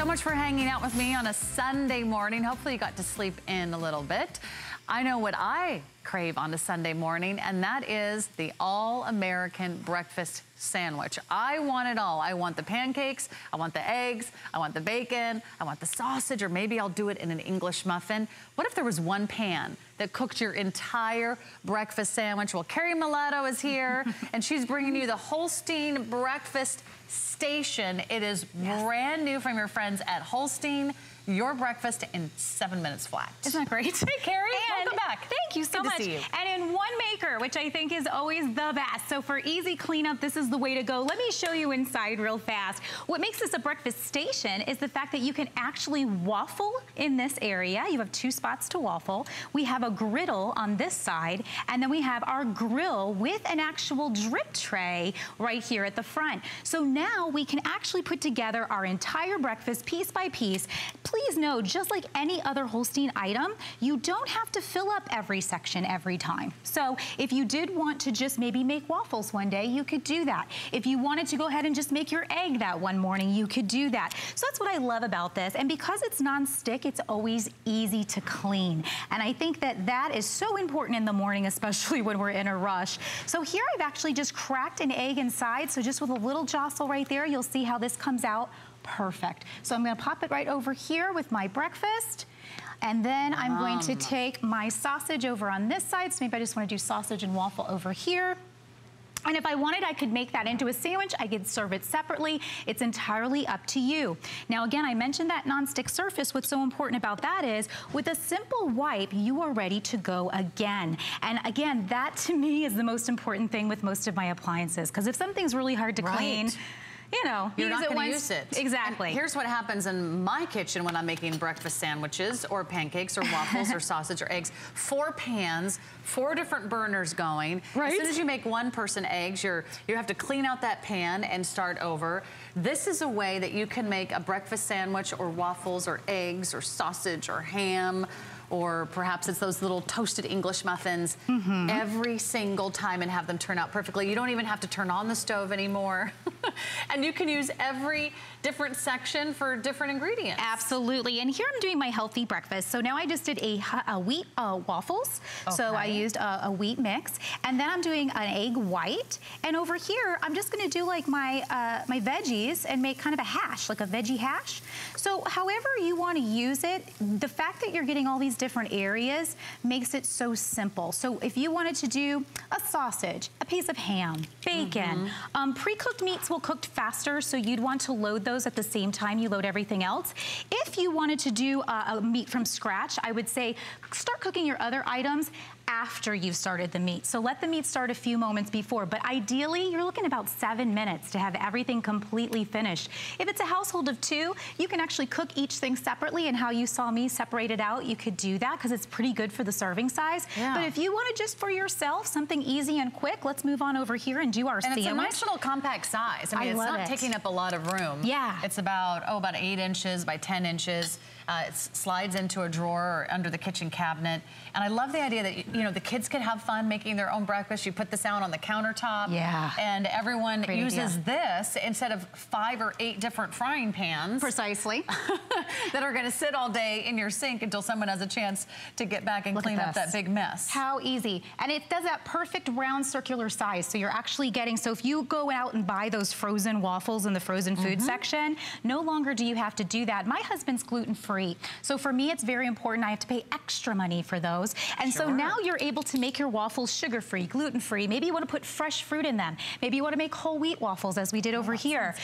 so much for hanging out with me on a Sunday morning. Hopefully you got to sleep in a little bit. I know what I crave on a Sunday morning, and that is the all-American breakfast sandwich. I want it all. I want the pancakes, I want the eggs, I want the bacon, I want the sausage, or maybe I'll do it in an English muffin. What if there was one pan that cooked your entire breakfast sandwich? Well, Carrie Mulatto is here, and she's bringing you the Holstein Breakfast Station. It is brand new from your friends at Holstein. Your breakfast in 7 minutes flat. Isn't that great? Hey, Carrie, welcome back. Thank you so much. And in one maker, which I think is always the best. So for easy cleanup, this is the way to go. Let me show you inside real fast. What makes this a breakfast station is the fact that you can actually waffle in this area. You have two spots to waffle. We have a griddle on this side, and then we have our grill with an actual drip tray right here at the front. So now we can actually put together our entire breakfast piece by piece. Please know, just like any other Holstein item, you don't have to fill up every section every time. So if you did want to just maybe make waffles one day, you could do that. If you wanted to go ahead and just make your egg that one morning, you could do that. So that's what I love about this. And because it's non-stick, it's always easy to clean. And I think that that is so important in the morning, especially when we're in a rush. So here I've actually just cracked an egg inside. So just with a little jostle right there, you'll see how this comes out. Perfect. So I'm going to pop it right over here with my breakfast. And then I'm going to take my sausage over on this side. So maybe I just want to do sausage and waffle over here. And if I wanted, I could make that into a sandwich. I could serve it separately. It's entirely up to you. Now, again, I mentioned that nonstick surface. What's so important about that is with a simple wipe, you are ready to go again. And again, that to me is the most important thing with most of my appliances. Because if something's really hard to clean, you know, you're not going to use it. Exactly. And here's what happens in my kitchen when I'm making breakfast sandwiches or pancakes or waffles or sausage or eggs. 4 pans, 4 different burners going. Right. As soon as you make one person eggs, you have to clean out that pan and start over. This is a way that you can make a breakfast sandwich or waffles or eggs or sausage or ham, or perhaps it's those little toasted English muffins every single time and have them turn out perfectly. You don't even have to turn on the stove anymore. And you can use every different section for different ingredients. Absolutely. And here I'm doing my healthy breakfast. So now I just did a wheat waffles. Okay. So I used a wheat mix. And then I'm doing an egg white. And over here, I'm just going to do like my, my veggies and make kind of a hash, like a veggie hash. So however you want to use it, the fact that you're getting all these different areas makes it so simple. So if you wanted to do a sausage, a piece of ham, bacon, pre-cooked meats will cook faster, so you'd want to load those at the same time you load everything else. If you wanted to do a meat from scratch, I would say start cooking your other items after you've started the meat. So let the meat start a few moments before, but ideally you're looking about 7 minutes to have everything completely finished. If it's a household of 2, you can actually cook each thing separately, and how you saw me separate it out, you could do that because it's pretty good for the serving size. Yeah. But if you want to just for yourself, something easy and quick, let's move on over here and do our sandwich. And it's a nice little compact size. I mean, it's not taking up a lot of room. Yeah. It's about, about 8 inches by 10 inches. It slides into a drawer or under the kitchen cabinet. And I love the idea that, you know, the kids can have fun making their own breakfast. You put this out on the countertop. Yeah. And everyone uses this instead of 5 or 8 different frying pans. Precisely. That are going to sit all day in your sink until someone has a chance to get back and clean up that big mess. How easy. And it does that perfect round circular size. So you're actually getting, so if you go out and buy those frozen waffles in the frozen food section, no longer do you have to do that. My husband's gluten-free. So for me, it's very important. I have to pay extra money for those. And so now you're able to make your waffles sugar-free, gluten-free. Maybe you want to put fresh fruit in them. Maybe you want to make whole wheat waffles as we did over here.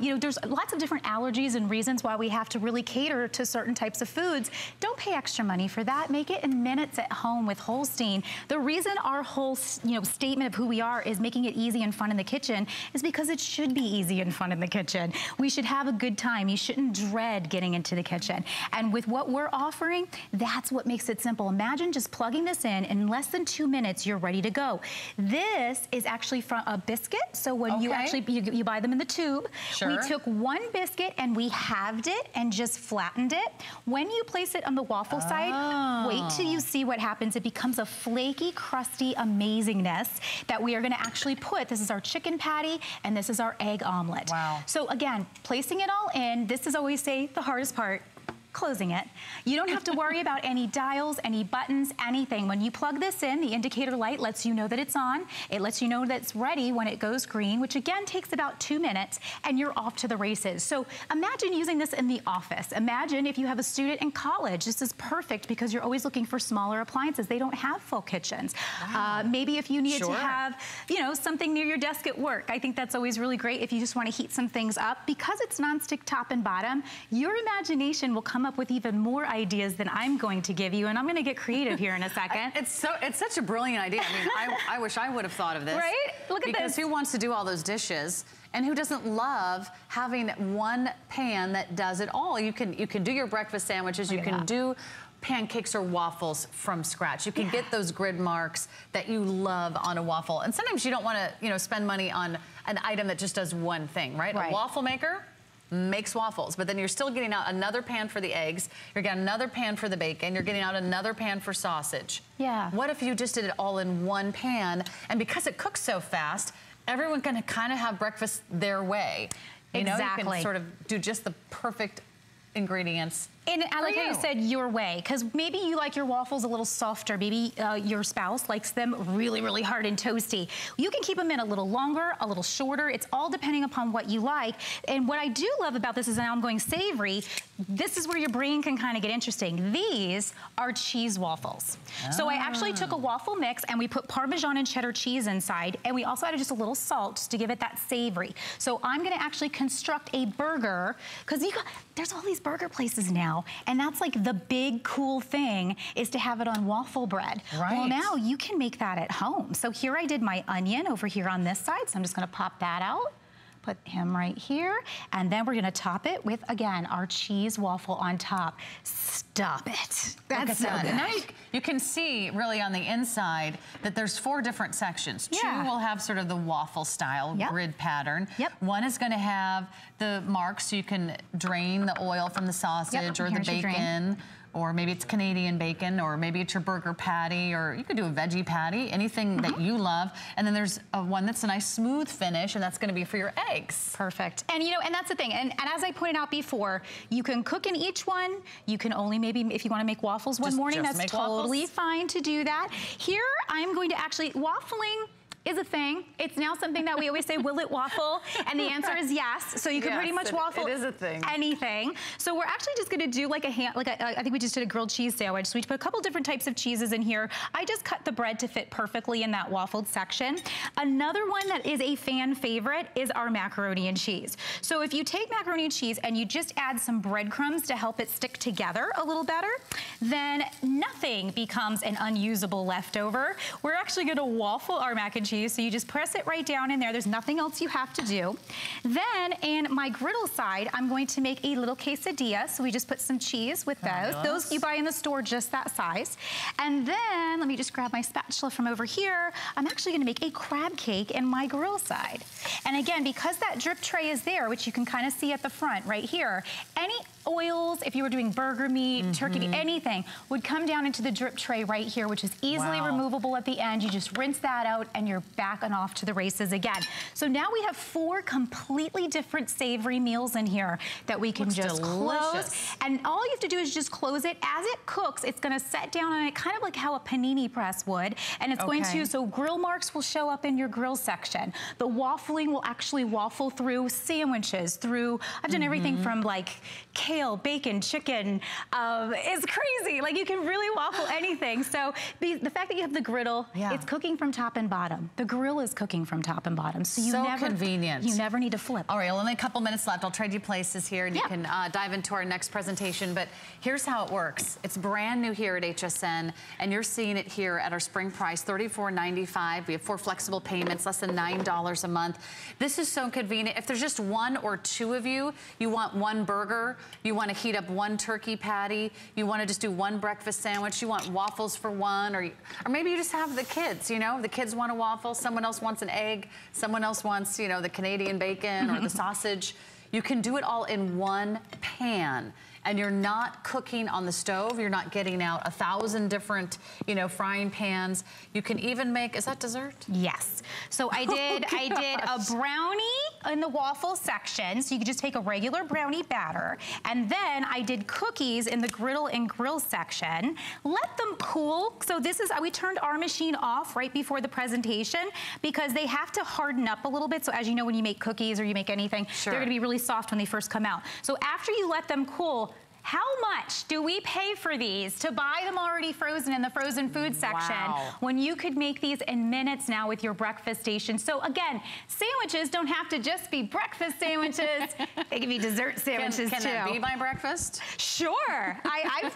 You know, there's lots of different allergies and reasons why we have to really cater to certain types of foods. Don't pay extra money for that. Make it in minutes at home with Holstein. The reason our whole, you know, statement of who we are is making it easy and fun in the kitchen is because it should be easy and fun in the kitchen. We should have a good time. You shouldn't dread getting into the kitchen. And with what we're offering, that's what makes it simple. Imagine just plugging this in less than 2 minutes, you're ready to go. This is actually from a biscuit. So when you actually, you buy them in the tube. Sure. We took one biscuit and we halved it and just flattened it. When you place it on the waffle side, wait till you see what happens. It becomes a flaky, crusty amazingness that we are gonna actually put. This is our chicken patty and this is our egg omelet. Wow. So again, placing it all in, this is always say the hardest part. Closing it. You don't have to worry about any dials, any buttons, anything. When you plug this in, the indicator light lets you know that it's on. It lets you know that it's ready when it goes green, which again takes about 2 minutes, and you're off to the races. So imagine using this in the office. Imagine if you have a student in college. This is perfect because you're always looking for smaller appliances. They don't have full kitchens. Wow. Maybe if you needed to have, you know, something near your desk at work. I think that's always really great if you just want to heat some things up. Because it's nonstick top and bottom, your imagination will come up with even more ideas than I'm going to give you, and I'm going to get creative here in a second. It's such a brilliant idea. I mean, I wish I would have thought of this. Right? Look at this. Because who wants to do all those dishes? And who doesn't love having one pan that does it all? You can do your breakfast sandwiches. You can do pancakes or waffles from scratch. You can get those grid marks that you love on a waffle. And sometimes you don't want to, you know, spend money on an item that just does one thing, right? A waffle maker makes waffles, but then you're still getting out another pan for the eggs, you're getting another pan for the bacon, you're getting out another pan for sausage. Yeah. What if you just did it all in one pan? And because it cooks so fast, everyone can kind of have breakfast their way. You know, you can sort of do just the perfect ingredients. And I like how you said your way, because maybe you like your waffles a little softer. Maybe your spouse likes them really, really hard and toasty. You can keep them in a little longer, a little shorter. It's all depending upon what you like. And what I do love about this is now I'm going savory. This is where your brain can kind of get interesting. These are cheese waffles. Oh. So I actually took a waffle mix and we put Parmesan and cheddar cheese inside. And we also added just a little salt to give it that savory. So I'm going to actually construct a burger, because there's all these burger places now. And that's like the big cool thing, is to have it on waffle bread. Right. Well, now you can make that at home. So here I did my onion over here on this side. So I'm just going to pop that out. Put him right here. And then we're going to top it with, again, our cheese waffle on top. Stop it. That's so good. Now you can see really on the inside that there's four different sections. Yeah. Two will have sort of the waffle style grid pattern. Yep. One is going to have the marks so you can drain the oil from the sausage or the bacon. Or maybe it's Canadian bacon, or maybe it's your burger patty, or you could do a veggie patty, anything that you love. And then there's one that's a nice smooth finish, and that's gonna be for your eggs. Perfect. And you know, and that's the thing, and as I pointed out before, you can cook in each one. You can only maybe, if you wanna make waffles one morning, that's totally fine to do that. Here, I'm going to actually, waffling is a thing. It's now something that we always say, will it waffle? And the answer is yes. So you can pretty much waffle anything. So we're actually just gonna do like I think we just did a grilled cheese sandwich. So we put a couple different types of cheeses in here. I just cut the bread to fit perfectly in that waffled section. Another one that is a fan favorite is our macaroni and cheese. So if you take macaroni and cheese and you just add some breadcrumbs to help it stick together a little better, then nothing becomes an unusable leftover. We're actually gonna waffle our mac and cheese. So you just press it right down in there. There's nothing else you have to do. Then in my griddle side, I'm going to make a little quesadilla. So we just put some cheese with those. Those you buy in the store just that size. And then let me just grab my spatula from over here. I'm actually gonna make a crab cake in my griddle side. And again, because that drip tray is there, which you can kind of see at the front right here, any oils, if you were doing burger meat, turkey meat, anything, would come down into the drip tray right here, which is easily removable at the end. You just rinse that out and you're back and off to the races again. So now we have four completely different savory meals in here that we can just close. And all you have to do is just close it. As it cooks, it's gonna set down on it kind of like how a panini press would. And it's going to, so grill marks will show up in your grill section. The waffling will actually waffle through sandwiches, through, I've done everything from like kale, bacon, chicken. It's crazy. Like you can really waffle anything. So the fact that you have the griddle, it's cooking from top and bottom. The grill is cooking from top and bottom. So convenient. You never need to flip. All right, well, only a couple minutes left. I'll trade you places here, and you can dive into our next presentation. But here's how it works. It's brand new here at HSN, and you're seeing it here at our spring price, $34.95. We have four flexible payments, less than $9 a month. This is so convenient. If there's just one or two of you, you want one burger, You want to heat up one turkey patty. You want to just do one breakfast sandwich. You want waffles for one, or maybe you just have the kids, you know? The kids want a waffle, someone else wants an egg, someone else wants, you know, the Canadian bacon or the sausage. You can do it all in one pan. And you're not cooking on the stove. You're not getting out 1,000 different, you know, frying pans. You can even make, is that dessert? Yes. So I did, oh, I did a brownie in the waffle section. So you could just take a regular brownie batter. And then I did cookies in the griddle and grill section. Let them cool. So this is, we turned our machine off right before the presentation because they have to harden up a little bit. So as you know, when you make cookies or you make anything, sure, they're gonna be really soft when they first come out. So after you let them cool, how much do we pay for these to buy them already frozen in the frozen food section, wow, when you could make these in minutes now with your breakfast station? So again, sandwiches don't have to just be breakfast sandwiches. They can be dessert sandwiches too. Can that be my breakfast? Sure. I've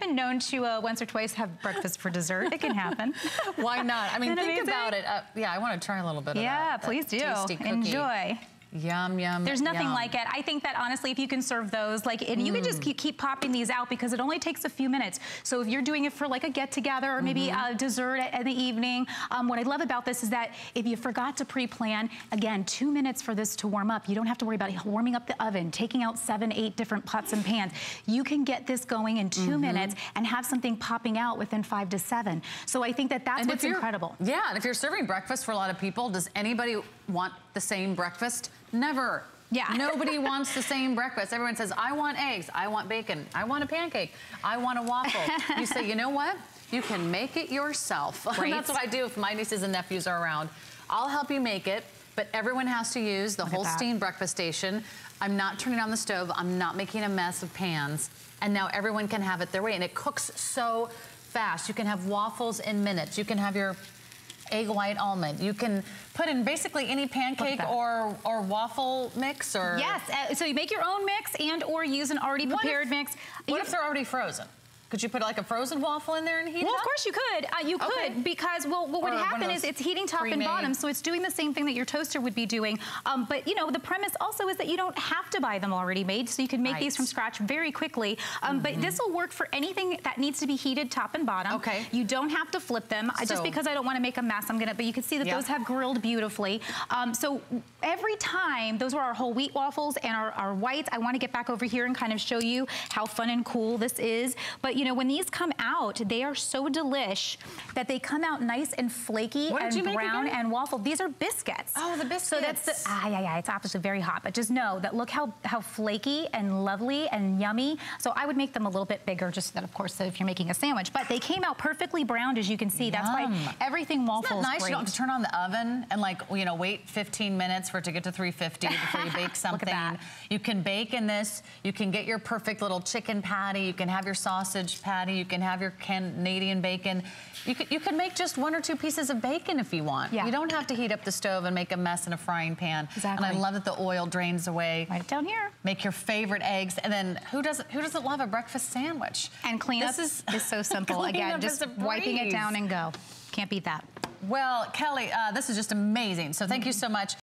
been known to once or twice have breakfast for dessert. It can happen. Why not? I mean, think amazing? About it. Yeah, I want to try a little bit of that. Yeah, please do. Tasty cookie. Enjoy. Yum, yum, there's nothing yum like it. I think that honestly, if you can serve those, like, and you can just keep popping these out because it only takes a few minutes. So if you're doing it for like a get together or maybe a dessert in the evening, what I love about this is that if you forgot to pre-plan, again, 2 minutes for this to warm up. You don't have to worry about warming up the oven, taking out 7, 8 different pots and pans. You can get this going in 2 minutes and have something popping out within 5 to 7. So I think that that's what's incredible. Yeah, and if you're serving breakfast for a lot of people, does anybody want the same breakfast? Never. Yeah. Nobody wants the same breakfast. Everyone says, I want eggs, I want bacon, I want a pancake, I want a waffle. You say, you know what? You can make it yourself. Right? That's what I do if my nieces and nephews are around. I'll help you make it, but everyone has to use the Holstein Breakfast Station. I'm not turning on the stove. I'm not making a mess of pans. And now everyone can have it their way. And it cooks so fast. You can have waffles in minutes. You can have your egg white almond. You can put in basically any pancake or waffle mix or... Yes, so you make your own mix and or use an already prepared mix. What if they're already frozen? Could you put like a frozen waffle in there and heat it up? Well, of course you could. Because what would happen is it's heating top and bottom, so it's doing the same thing that your toaster would be doing. But you know, the premise also is that you don't have to buy them already made, so you can make these from scratch very quickly. But this will work for anything that needs to be heated top and bottom. Okay. You don't have to flip them. So, just because I don't want to make a mess, but you can see that those have grilled beautifully. So every time, those were our whole wheat waffles and our whites. I want to get back over here and kind of show you how fun and cool this is. But you know, when these come out, they are so delish that they come out nice and flaky and brown and waffle. These are biscuits. Oh, the biscuits. So that's the, it's obviously very hot, but just know that look how flaky and lovely and yummy. So I would make them a little bit bigger, just that, of course, so if you're making a sandwich, but they came out perfectly browned, as you can see. Yum. That's why everything waffles. Isn't that nice? Great. You don't have to turn on the oven and wait 15 minutes for it to get to 350 before you bake something. Look at that. You can bake in this. You can get your perfect little chicken patty. You can have your sausage patty, you can have your Canadian bacon. You can make just 1 or 2 pieces of bacon if you want. Yeah. You don't have to heat up the stove and make a mess in a frying pan. Exactly. And I love that the oil drains away. Right down here. Make your favorite eggs, and then who doesn't love a breakfast sandwich? And cleanup is so simple. Again, just wiping it down and go. Can't beat that. Well, Kelly, this is just amazing. So thank you so much.